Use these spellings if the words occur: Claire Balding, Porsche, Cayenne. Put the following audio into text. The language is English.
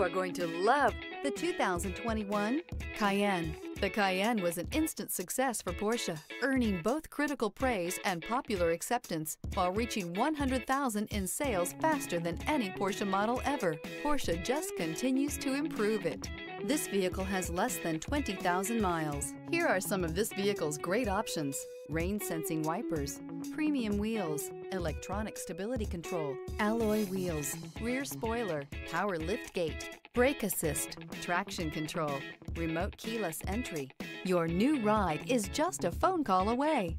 You are going to love the 2021 Cayenne. The Cayenne was an instant success for Porsche, earning both critical praise and popular acceptance, while reaching 100,000 in sales faster than any Porsche model ever. Porsche just continues to improve it. This vehicle has less than 20,000 miles. Here are some of this vehicle's great options: rain-sensing wipers, premium wheels, electronic stability control, alloy wheels, rear spoiler, power lift gate, brake assist, traction control, remote keyless entry. Your new ride is just a phone call away.